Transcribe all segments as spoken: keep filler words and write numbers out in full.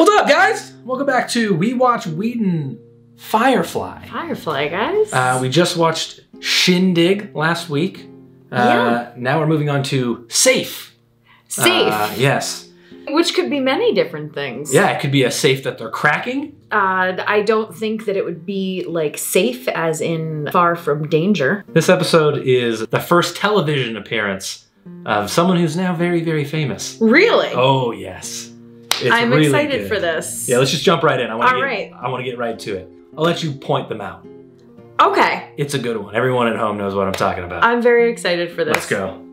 What's up, guys? Welcome back to We Watch Whedon Firefly. Firefly, guys. Uh, we just watched Shindig last week. Uh, yeah. Now we're moving on to Safe. Safe. Uh, yes. Which could be many different things. Yeah, it could be a safe that they're cracking. Uh, I don't think that it would be like safe as in far from danger. This episode is the first television appearance of someone who's now very, very famous. Really? Oh, yes. It's I'm really excited good. for this. Yeah, let's just jump right in. I wanna All get, right. I want to get right to it. I'll let you point them out. Okay. It's a good one. Everyone at home knows what I'm talking about. I'm very excited for this. Let's go.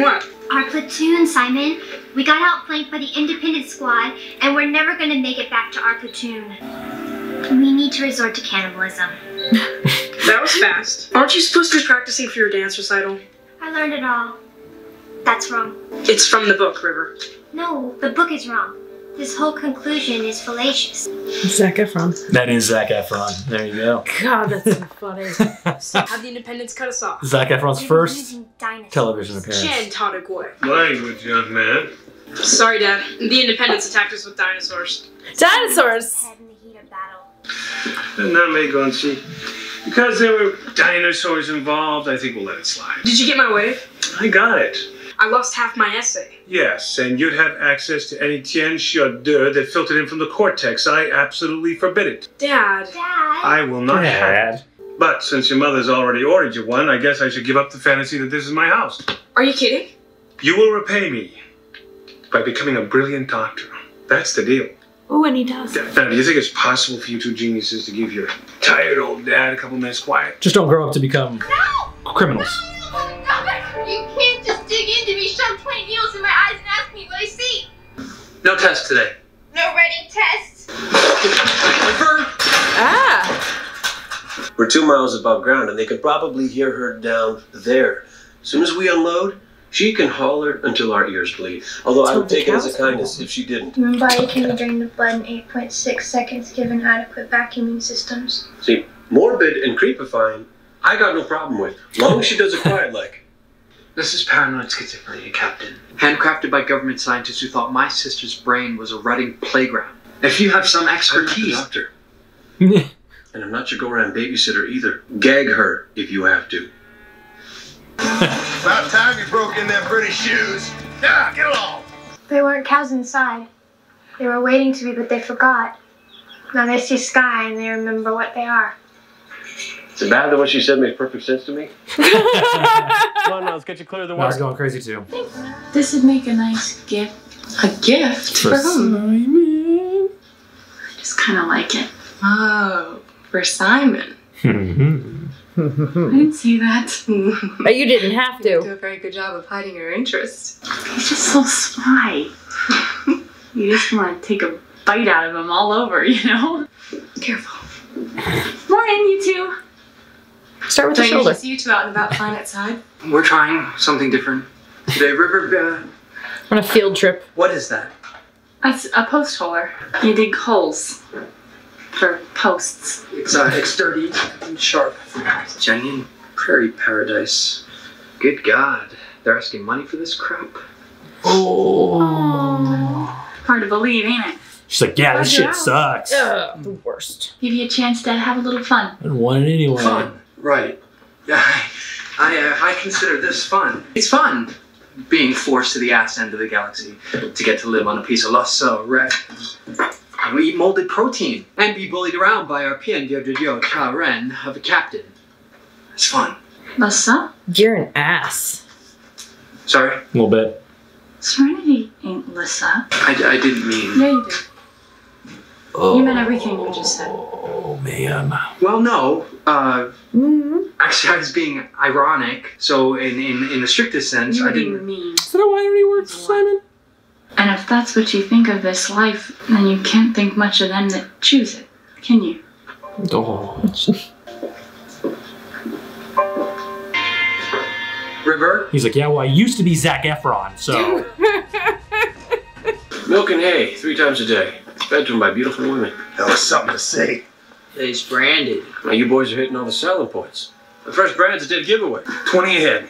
What? Our platoon, Simon. We got outflanked by the independent squad, and we're never going to make it back to our platoon. We need to resort to cannibalism. That was fast. Aren't you supposed to be practicing for your dance recital? I learned it all. That's wrong. It's from the book, River. No, the book is wrong. This whole conclusion is fallacious. Zac Efron. That is Zac Efron. There you go. God, that's so funny. Have the independents cut us off. Zac Efron's first television appearance. Jen taught a boy. Language, young man. Sorry, Dad. The independents attacked us with dinosaurs. Dinosaurs! Head in the heat of battle. And that may go and see. Because there were dinosaurs involved, I think we'll let it slide. Did you get my wave? I got it. I lost half my essay. Yes, and you'd have access to any tien chien d'eux that filtered in from the cortex. I absolutely forbid it. Dad. Dad. I will not have it. But since your mother's already ordered you one, I guess I should give up the fantasy that this is my house. Are you kidding? You will repay me by becoming a brilliant doctor. That's the deal. Oh, and he does. Now, do you think it's possible for you two geniuses to give your tired old dad a couple minutes quiet? Just don't grow up to become no! criminals. No, no, no, you can't just dig into me, shove twenty needles in my eyes and ask me what I see. No test today. No writing tests. Ah. We're two miles above ground and they could probably hear her down there. As soon as we unload, she can holler until our ears bleed. Although I would take it as a kindness if she didn't. My body can drain the blood in eight point six seconds given adequate vacuuming systems. See, morbid and creepifying, I got no problem with, long as she does it quiet like. This is paranoid schizophrenia, Captain. Handcrafted by government scientists who thought my sister's brain was a rutting playground. If you have some expertise... I'm the doctor. And I'm not your go-around babysitter either. Gag her if you have to. About time you broke in them pretty shoes. Nah, get along. There weren't cows inside. They were waiting to be, but they forgot. Now they see sky and they remember what they are. It's bad that what she said makes perfect sense to me. Come on now, let's get you clear of the water. I was going crazy too. This would make a nice gift. A gift? For Simon. I just kind of like it. Oh, for Simon. I didn't see that. But you didn't have to. You do a very good job of hiding your interest. He's just so sly. You just want to take a bite out of him all over, you know? Careful. Morning, you two. Start with the shoulder. I see you two out and about fine outside. We're trying something different. Today, River... Uh, on a field trip. What is that? That's a post holer. You dig holes for posts. It's, uh, it's dirty and sharp. It's genuine prairie paradise. Good God. They're asking money for this crap. Oh. Oh. Hard to believe, ain't it? She's like, yeah, this shit sucks. Ugh, the worst. Give you a chance to have a little fun. I want it anyway. Fun, right. Yeah, I, uh, I consider this fun. It's fun being forced to the ass end of the galaxy to get to live on a piece of Lhasa wreck. And we eat molded protein and be bullied around by our Pien Dio Dio Cha Ren of a captain. It's fun. Lhasa? You're an ass. Sorry? A little bit. Serenity ain't Lhasa. I, I didn't mean... Yeah, you did. Oh, you meant everything you just said. Oh, man. Well, no. Uh, mm-hmm. Actually, I was being ironic. So, in, in, in the strictest sense, you I didn't mean. Is that a wiry word, Simon? And if that's what you think of this life, then you can't think much of them that choose it, can you? Oh. River? He's like, yeah, well, I used to be Zac Efron, so. Milk and hay, three times a day. fed to them by beautiful women. That was something to see. They's branded. Now you boys are hitting all the selling points. The first brand's a dead giveaway. twenty ahead.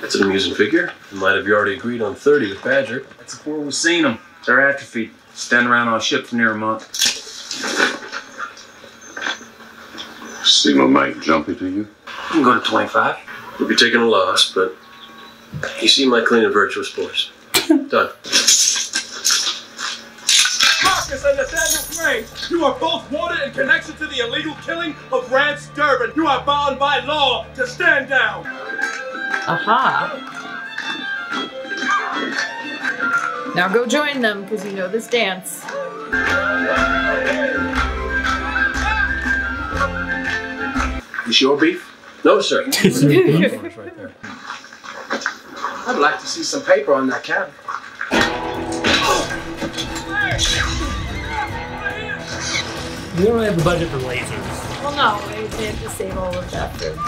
That's an amusing figure. In light of you already agreed on thirty with Badger. That's before we've seen them. They're atrophied. Stand around on a ship for near a month. Seem a mite jumpy to you? You can go to twenty-five. We'll be taking a loss, but you seem like clean and virtuous boys. Done. Marcus and Nathaniel Crane, you are both wanted in connection to the illegal killing of Rance Durbin. You are bound by law to stand down. Aha. Uh-huh. Now go join them, because you know this dance. Is your beef? No, sir. I'd like to see some paper on that cabin. We don't have a budget for lasers. Well, no, we have to save all of that for, you know.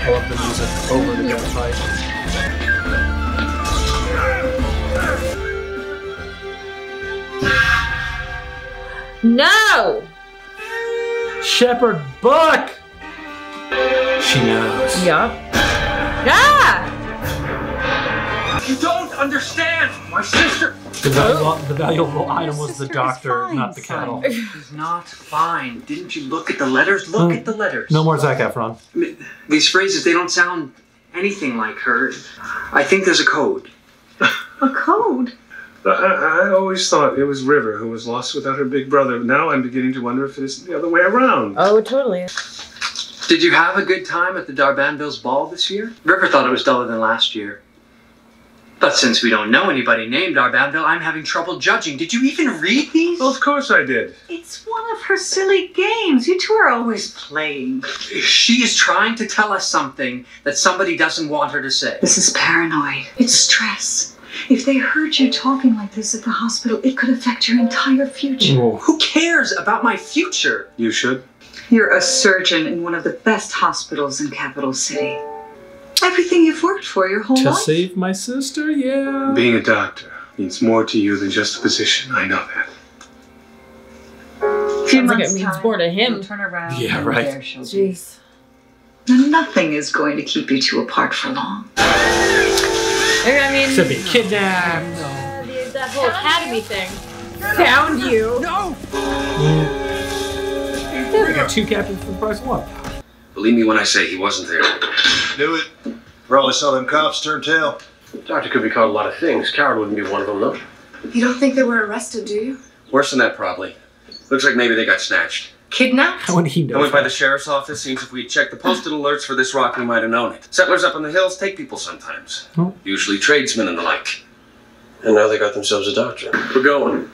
I love the music over the gunfight. No! Shepherd Book! She knows. Yup. Yeah! You don't understand! My sister! The valuable, oh. the valuable item was the doctor, fine, not the cattle. He's not fine. Didn't you look at the letters? Look mm. at the letters. No more Zac Efron. I mean, these phrases, they don't sound anything like her. I think there's a code. A code? I, I always thought it was River who was lost without her big brother. Now I'm beginning to wonder if it's the other way around. Oh, totally. Did you have a good time at the Darbanville's ball this year? River thought it was duller than last year. But since we don't know anybody named Darbanville, I'm having trouble judging. Did you even read these? Well, of course I did. It's one of her silly games. You two are always playing. She is trying to tell us something that somebody doesn't want her to say. This is paranoid. It's stress. If they heard you talking like this at the hospital, it could affect your entire future. Whoa. Who cares about my future? You should. You're a surgeon in one of the best hospitals in Capital City. Everything you've worked for your whole to life. To save my sister, yeah. Being a doctor means more to you than just a position. I know that. A few months like it means more to him. Turn around. Yeah, right. There she'll be. Jeez. Nothing is going to keep you two apart for long. I mean, to be kidnapped. Uh, the, that whole academy thing. Found you. No. Yeah, we got two captains for the price of one. Believe me when I say he wasn't there. Knew it. Probably saw them cops turn tail. The doctor could be called a lot of things. Coward wouldn't be one of them, though. You don't think they were arrested, do you? Worse than that, probably. Looks like maybe they got snatched. Kidnapped? How would he know? I went by the sheriff's office. Seems if we checked the posted alerts for this rock, we might have known it. Settlers up in the hills take people sometimes. Hmm. Usually tradesmen and the like. And now they got themselves a doctor. We're going.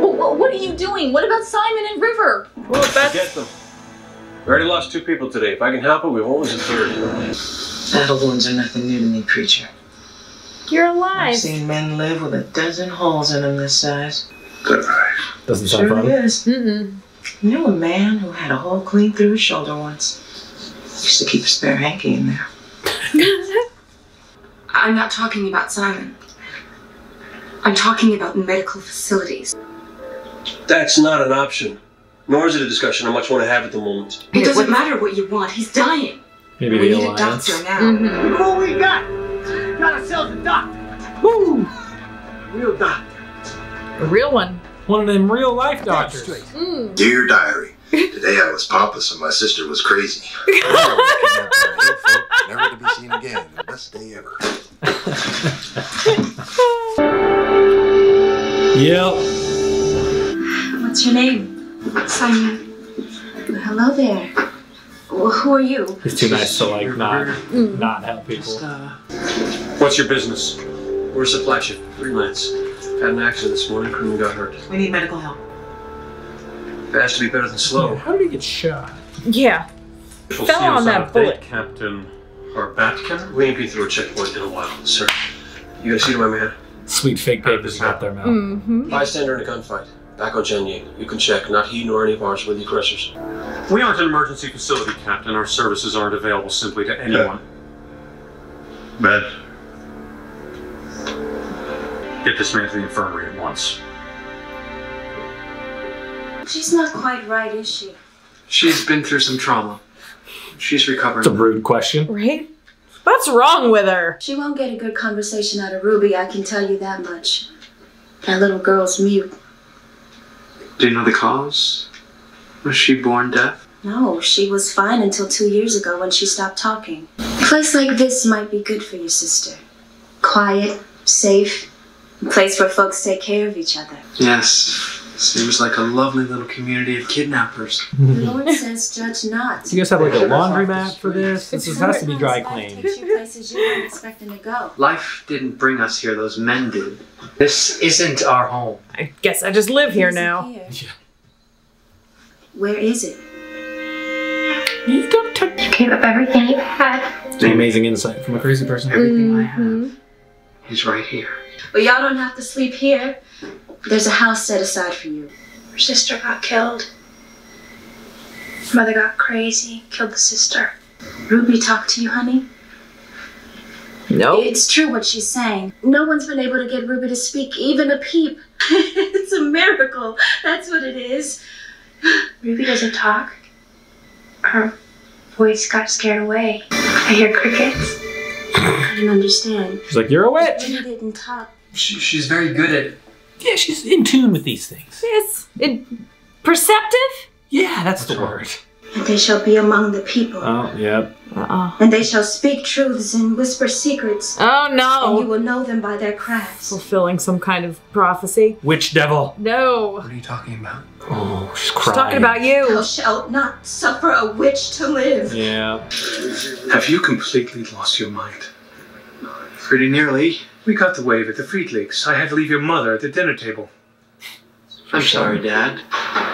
Well, what are you doing? What about Simon and River? Well, that's... Forget them. We already lost two people today. If I can help it, we've always a third. Battle wounds are nothing new to me, preacher. You're alive. I've seen men live with a dozen holes in them this size. Good life. Doesn't sound sure fun. It is. Mm-mm. Knew a man who had a hole clean through his shoulder once. Used to keep a spare hanky in there. I'm not talking about Simon. I'm talking about medical facilities. That's not an option. Nor is it a discussion I much want to have at the moment. It doesn't what? matter what you want. He's dying. Maybe we the need alliance. a doctor now. Mm-hmm. Who we got? Got ourselves a doctor. Woo! Real doctor. A real one. One of them real life doctors. Mm. Dear diary, today I was pompous and my sister was crazy. Never to be seen again. The best day ever. Yep. What's your name? Simon. Hello there. Well, who are you? He's too nice to like not mm. not help people. Just, uh... What's your business? We're a supply ship. Freelance. Had an accident this morning, crewman got hurt. We need medical help. Fast to be better than slow. How did he get shot? Yeah. Fell on that bullet. Captain or Batkin? We ain't been through a checkpoint in a while, sir. You gotta see to my man. Sweet fake papers out there, man. Mm-hmm. Bystander in a gunfight. Back on Gen eight. You can check. Not he nor any of ours were the aggressors. We aren't an emergency facility, Captain. Our services aren't available simply to anyone. Bad. get this man to the infirmary at once. She's not quite right, is she? She's been through some trauma. She's recovering. That's a rude question. Right? What's wrong with her? She won't get a good conversation out of Ruby, I can tell you that much. That little girl's mute. Do you know the cause? Was she born deaf? No, she was fine until two years ago when she stopped talking. A place like this might be good for your sister. Quiet, safe, a place where folks take care of each other. Yes. Seems like a lovely little community of kidnappers. The Lord says, judge not. You guys have like a laundromat for this? This has to be dry cleaned. Life didn't bring us here, those men did. This isn't our home. I guess I just live here now. Here? Yeah. Where is it? You don't touch. You gave up everything you had. An amazing insight from a crazy person. Everything mm-hmm. I have is right here. Well, y'all don't have to sleep here. There's a house set aside for you. Her sister got killed. Mother got crazy, killed the sister. Ruby talked to you, honey? No. It's true what she's saying. No one's been able to get Ruby to speak, even a peep. It's a miracle. That's what it is. Ruby doesn't talk. Her voice got scared away. I hear crickets. I don't understand. She's like, you're a witch. Ruby didn't talk. She, she's very good at it. Yeah, she's in tune with these things. Yes. It, perceptive? Yeah, that's, that's the word. And they shall be among the people. Oh, yep. Uh-uh. And they shall speak truths and whisper secrets. Oh, no. And you will know them by their crafts. Fulfilling some kind of prophecy. Witch devil. No. What are you talking about? Oh, she's crying. She's talking about you. Thou shalt not suffer a witch to live. Yeah. Have you completely lost your mind? Pretty nearly. We got the wave at the Freedleaks. I had to leave your mother at the dinner table. I'm sorry, Dad.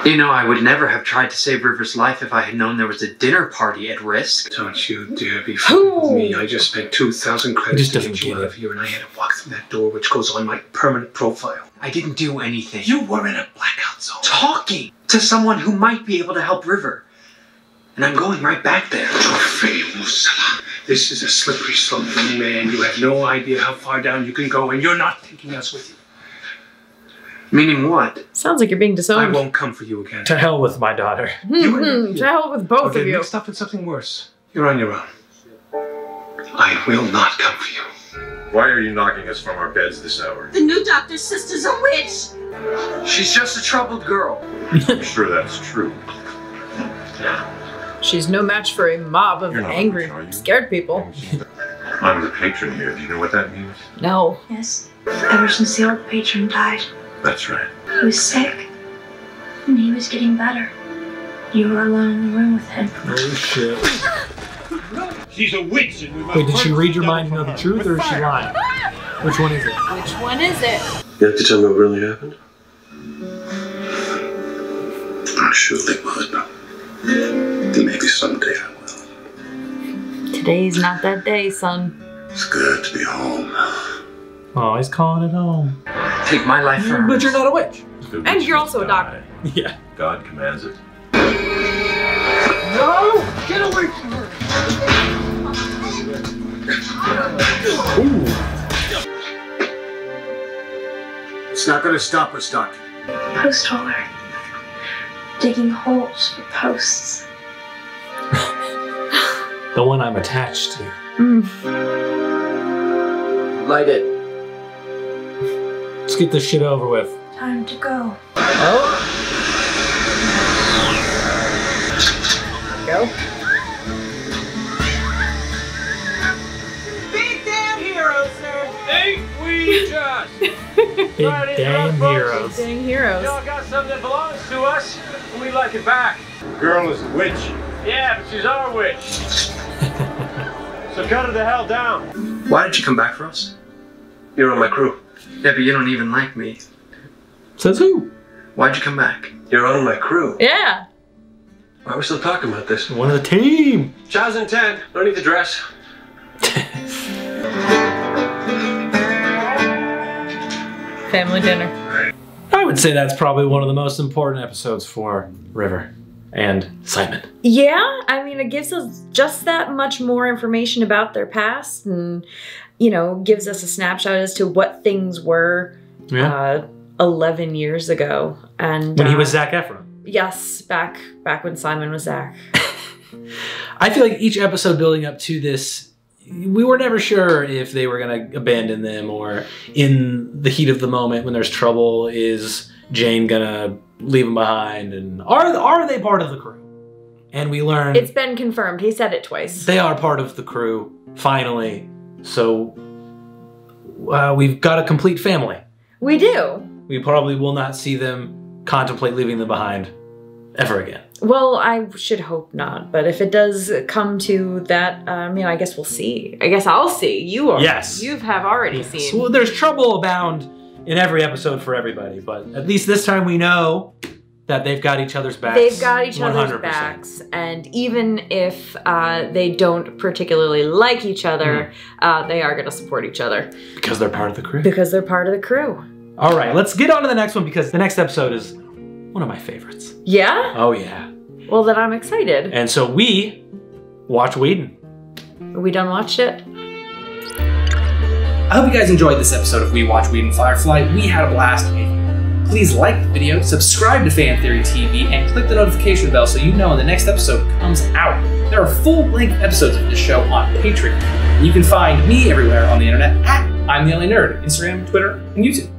You know, I would never have tried to save River's life if I had known there was a dinner party at risk. Don't you dare be fooling with me. I just spent two thousand credits to get you out of here, and I had to walk through that door, which goes on my permanent profile. I didn't do anything. You were in a blackout zone. Talking to someone who might be able to help River. And I'm going right back there. This is a slippery slope, young man. You have no idea how far down you can go, and you're not taking us with you. Meaning what? Sounds like you're being disowned. I won't come for you again. To hell with my daughter. Mm-hmm. To hell with both okay, of you. Mixed up in something worse. You're on your own. I will not come for you. Why are you knocking us from our beds this hour? The new doctor's sister's a witch. She's just a troubled girl. I'm sure that's true. Yeah. She's no match for a mob of angry, scared people. I'm the patron here. Do you know what that means? No. Yes. Ever since the old patron died. That's right. He was sick, and he was getting better. You were alone in the room with him. Oh, shit. She's a witch. And we must Wait, did she read your mind and know the truth, or is she lying? Which one is it? Which one is it? You have to tell me what really happened? I surely would. Maybe someday I will. Today's not that day, son. It's good to be home. Oh, he's calling it home. Take my life from. But you're not a witch. And witch you're also die. a doctor. Yeah. God commands it. No! Get away from her! Ooh. It's not going to stop us, Doctor. Post hauler. Digging holes for posts. The one I'm attached to. Mm. Light it. Let's get this shit over with. Time to go. Oh. Go. Big damn heroes, sir. Ain't we just? Big damn heroes. Big damn heroes. Y'all got something that belongs to us, and we'd like it back. The girl is a witch. Yeah, but she's our witch. So cut her the hell down. Why did you come back for us? You're on my crew. Yeah, but you don't even like me. Says who? Why'd you come back? You're on my crew. Yeah. Why are we still talking about this? One of the team. Child's in ten. Don't need to dress. Family dinner. I would say that's probably one of the most important episodes for River and Simon. Yeah, I mean, it gives us just that much more information about their past and you know, gives us a snapshot as to what things were yeah. uh, eleven years ago. And when uh, he was Zac Efron. Yes, back back when Simon was Zac. I feel like each episode building up to this, we were never sure if they were going to abandon them, or in the heat of the moment when there's trouble, is Jane going to leave them behind? And are, are they part of the crew? And we learn... It's been confirmed. He said it twice. They are part of the crew, finally. So uh, we've got a complete family. We do. We probably will not see them contemplate leaving them behind ever again. Well, I should hope not. But if it does come to that, um, you know, I guess we'll see. I guess I'll see. You are. Yes. You have already yes. seen. Well, there's trouble abound in every episode for everybody. But at least this time we know that they've got each other's backs. They've got each other's backs. And even if uh, they don't particularly like each other, mm. uh, they are going to support each other. Because they're part of the crew. Because they're part of the crew. All right, let's get on to the next one, because the next episode is one of my favorites. Yeah? Oh, yeah. Well, then I'm excited. And so we watch Whedon. We done watched it. I hope you guys enjoyed this episode of We Watch Whedon Firefly. We had a blast. Please like the video, subscribe to Fan Theory T V, and click the notification bell so you know when the next episode comes out. There are full-length episodes of this show on Patreon. You can find me everywhere on the internet at I'm the Only Nerd, Instagram, Twitter, and YouTube.